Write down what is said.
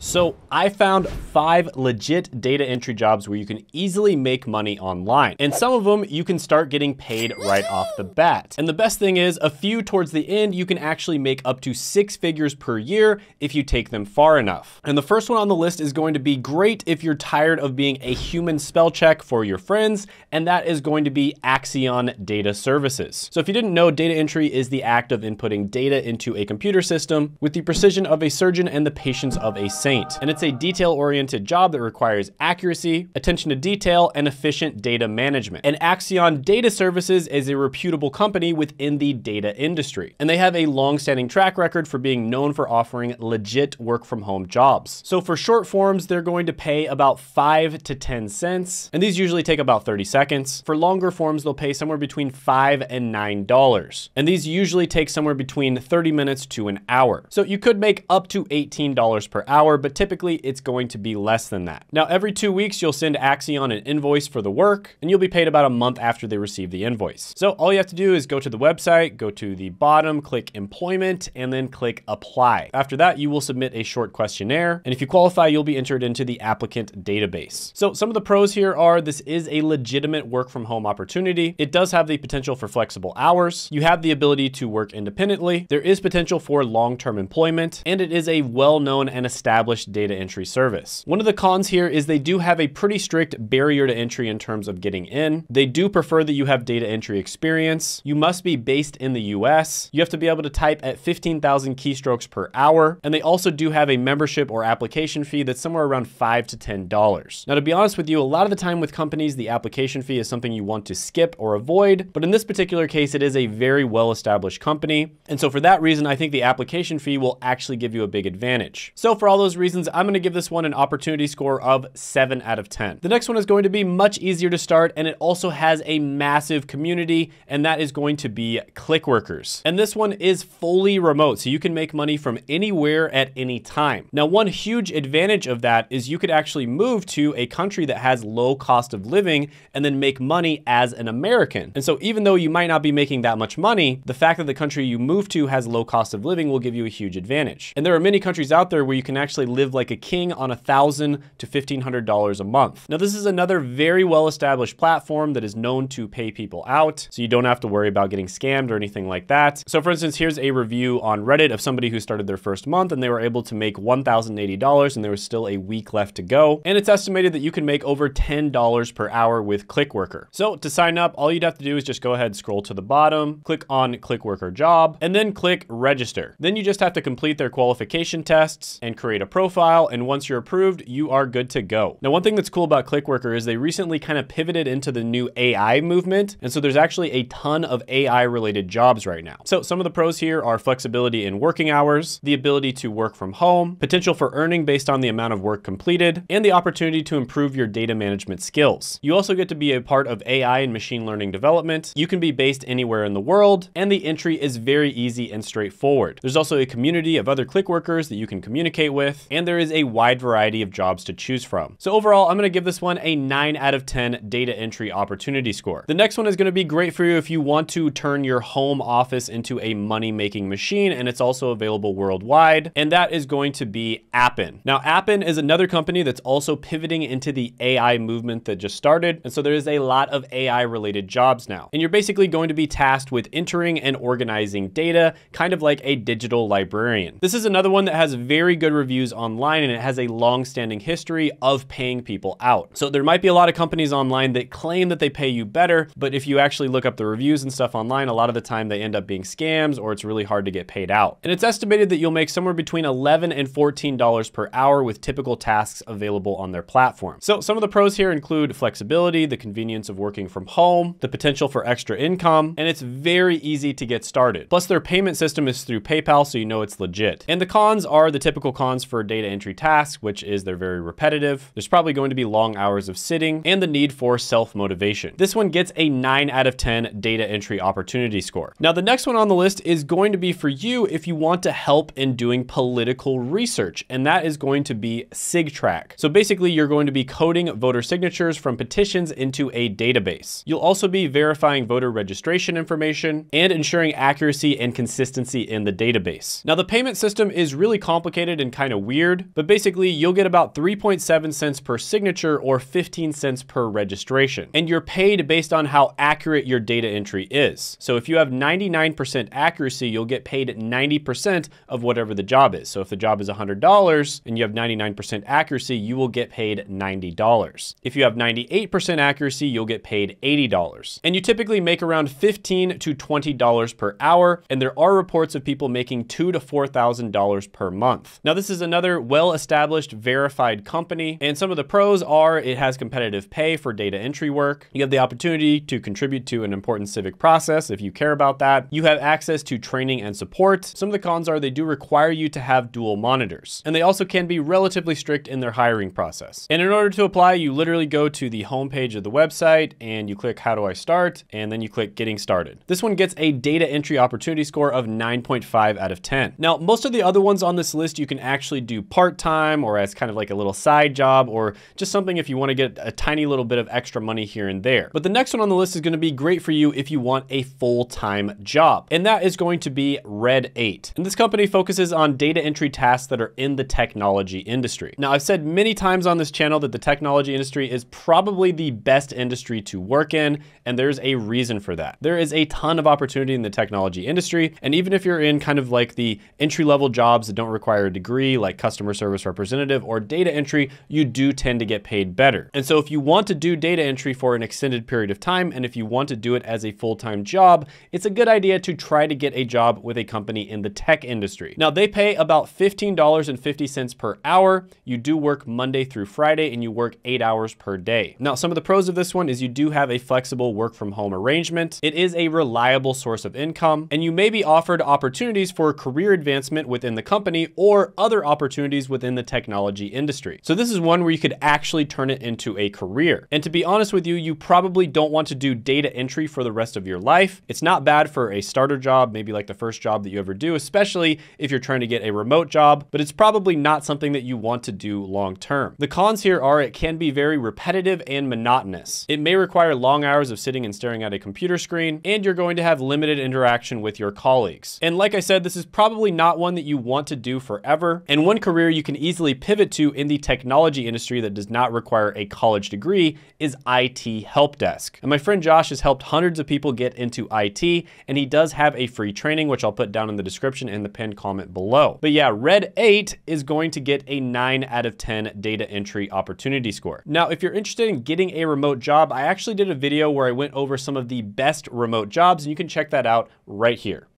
So I found 5 legit data entry jobs where you can easily make money online. And some of them you can start getting paid right off the bat. And the best thing is a few towards the end, you can actually make up to 6 figures per year if you take them far enough. And the first one on the list is going to be great if you're tired of being a human spell check for your friends. And that is going to be Axion Data Services. So if you didn't know, data entry is the act of inputting data into a computer system with the precision of a surgeon and the patience of a saint. And it's a detail-oriented job that requires accuracy, attention to detail, and efficient data management. And Axion Data Services is a reputable company within the data industry. And they have a long-standing track record for being known for offering legit work-from-home jobs. So for short forms, they're going to pay about 5 to 10 cents. And these usually take about 30 seconds. For longer forms, they'll pay somewhere between $5 and $9. And these usually take somewhere between 30 minutes to an hour. So you could make up to $18 per hour, but typically it's going to be less than that. Now, every 2 weeks, you'll send Axion an invoice for the work, and you'll be paid about a month after they receive the invoice. So all you have to do is go to the website, go to the bottom, click employment, and then click apply. After that, you will submit a short questionnaire. And if you qualify, you'll be entered into the applicant database. So some of the pros here are this is a legitimate work from home opportunity. It does have the potential for flexible hours. You have the ability to work independently. There is potential for long-term employment, and it is a well-known and established data entry service. One of the cons here is they do have a pretty strict barrier to entry in terms of getting in. They do prefer that you have data entry experience. You must be based in the US. You have to be able to type at 15,000 keystrokes per hour. And they also do have a membership or application fee that's somewhere around $5 to $10. Now, to be honest with you, a lot of the time with companies, the application fee is something you want to skip or avoid. But in this particular case, it is a very well-established company. And so for that reason, I think the application fee will actually give you a big advantage. So for all those reasons, I'm going to give this one an opportunity score of 7 out of 10. The next one is going to be much easier to start, and it also has a massive community, and that is going to be Clickworkers. And this one is fully remote, so you can make money from anywhere at any time. Now, one huge advantage of that is you could actually move to a country that has low cost of living and then make money as an American. And so even though you might not be making that much money, the fact that the country you move to has low cost of living will give you a huge advantage. And there are many countries out there where you can actually live like a king on $1,000 to $1,500 a month. Now, this is another very well-established platform that is known to pay people out, so you don't have to worry about getting scammed or anything like that. So for instance, here's a review on Reddit of somebody who started their first month and they were able to make $1,080, and there was still a week left to go. And it's estimated that you can make over $10 per hour with Clickworker. So to sign up, all you'd have to do is just go ahead, scroll to the bottom, click on Clickworker job, and then click register. Then you just have to complete their qualification tests and create a profile, and once you're approved, you are good to go. Now, one thing that's cool about Clickworker is they recently kind of pivoted into the new AI movement, and so there's actually a ton of AI related jobs right now. So some of the pros here are flexibility in working hours, the ability to work from home, potential for earning based on the amount of work completed, and the opportunity to improve your data management skills. You also get to be a part of AI and machine learning development. You can be based anywhere in the world, and the entry is very easy and straightforward. There's also a community of other Clickworkers that you can communicate with, and there is a wide variety of jobs to choose from. So overall, I'm going to give this one a 9 out of 10 data entry opportunity score. The next one is going to be great for you if you want to turn your home office into a money-making machine, and it's also available worldwide, and that is going to be Appen. Now, Appen is another company that's also pivoting into the AI movement that just started, and so there is a lot of AI-related jobs now. And you're basically going to be tasked with entering and organizing data, kind of like a digital librarian. This is another one that has very good reviews online, and it has a long-standing history of paying people out. So there might be a lot of companies online that claim that they pay you better, but if you actually look up the reviews and stuff online, a lot of the time they end up being scams or it's really hard to get paid out. And it's estimated that you'll make somewhere between $11 and $14 per hour with typical tasks available on their platform. So some of the pros here include flexibility, the convenience of working from home, the potential for extra income, and it's very easy to get started. Plus, their payment system is through PayPal, so you know it's legit. And the cons are the typical cons for data entry tasks, which is they're very repetitive. There's probably going to be long hours of sitting and the need for self-motivation. This one gets a 9 out of 10 data entry opportunity score. Now, the next one on the list is going to be for you if you want to help in doing political research, and that is going to be SigTrack. So basically, you're going to be coding voter signatures from petitions into a database. You'll also be verifying voter registration information and ensuring accuracy and consistency in the database. Now, the payment system is really complicated and kind of weird, but basically you'll get about 3.7 cents per signature or 15 cents per registration. And you're paid based on how accurate your data entry is. So if you have 99% accuracy, you'll get paid 90% of whatever the job is. So if the job is $100 and you have 99% accuracy, you will get paid $90. If you have 98% accuracy, you'll get paid $80. And you typically make around $15 to $20 per hour. And there are reports of people making $2,000 to $4,000 per month. Now, this is another well-established, verified company. And some of the pros are it has competitive pay for data entry work. You have the opportunity to contribute to an important civic process if you care about that. You have access to training and support. Some of the cons are they do require you to have dual monitors. And they also can be relatively strict in their hiring process. And in order to apply, you literally go to the homepage of the website and you click how do I start? And then you click getting started. This one gets a data entry opportunity score of 9.5 out of 10. Now, most of the other ones on this list, you can actually do part-time or as kind of like a little side job or just something if you want to get a tiny little bit of extra money here and there. But the next one on the list is going to be great for you if you want a full-time job. And that is going to be Red Eight. And this company focuses on data entry tasks that are in the technology industry. Now, I've said many times on this channel that the technology industry is probably the best industry to work in, and there's a reason for that. There is a ton of opportunity in the technology industry, and even if you're in kind of like the entry-level jobs that don't require a degree, like customer service representative or data entry, you do tend to get paid better. And so if you want to do data entry for an extended period of time, and if you want to do it as a full-time job, it's a good idea to try to get a job with a company in the tech industry. Now, they pay about $15.50 per hour. You do work Monday through Friday, and you work 8 hours per day. Now, some of the pros of this one is you do have a flexible work from home arrangement. It is a reliable source of income, and you may be offered opportunities for career advancement within the company or other opportunities within the technology industry. So this is one where you could actually turn it into a career. And to be honest with you, you probably don't want to do data entry for the rest of your life. It's not bad for a starter job, maybe like the first job that you ever do, especially if you're trying to get a remote job, but it's probably not something that you want to do long term. The cons here are it can be very repetitive and monotonous. It may require long hours of sitting and staring at a computer screen, and you're going to have limited interaction with your colleagues. And like I said, this is probably not one that you want to do forever, and one career you can easily pivot to in the technology industry that does not require a college degree is IT help desk. And my friend Josh has helped hundreds of people get into IT, and he does have a free training, which I'll put down in the description and the pinned comment below. But yeah, Red 8 is going to get a 9 out of 10 data entry opportunity score. Now, if you're interested in getting a remote job, I actually did a video where I went over some of the best remote jobs, and you can check that out right here.